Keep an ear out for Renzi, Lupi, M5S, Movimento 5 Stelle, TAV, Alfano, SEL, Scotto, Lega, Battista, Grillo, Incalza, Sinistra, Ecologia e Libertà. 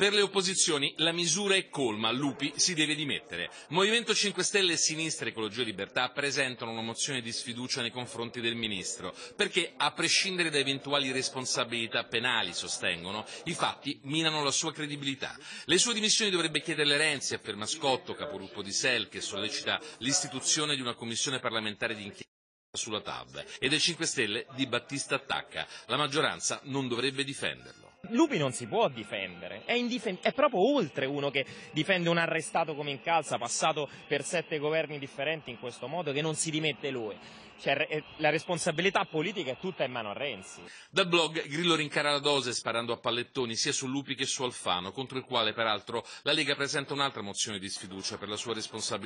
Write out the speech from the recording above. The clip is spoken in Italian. Per le opposizioni la misura è colma, Lupi si deve dimettere. Movimento 5 Stelle e Sinistra, Ecologia e Libertà presentano una mozione di sfiducia nei confronti del Ministro, perché a prescindere da eventuali responsabilità penali, sostengono, i fatti minano la sua credibilità. Le sue dimissioni dovrebbe chiederle Renzi, afferma Scotto, capogruppo di SEL, che sollecita l'istituzione di una commissione parlamentare di inchiesta sulla TAV, e dei 5 Stelle di Battista attacca. La maggioranza non dovrebbe difenderlo. Lupi non si può difendere, è proprio oltre uno che difende un arrestato come Incalza, passato per 7 governi differenti in questo modo, che non si dimette lui. Cioè, la responsabilità politica è tutta in mano a Renzi. Dal blog Grillo rincara la dose sparando a pallettoni sia su Lupi che su Alfano, contro il quale peraltro la Lega presenta un'altra mozione di sfiducia per la sua responsabilità.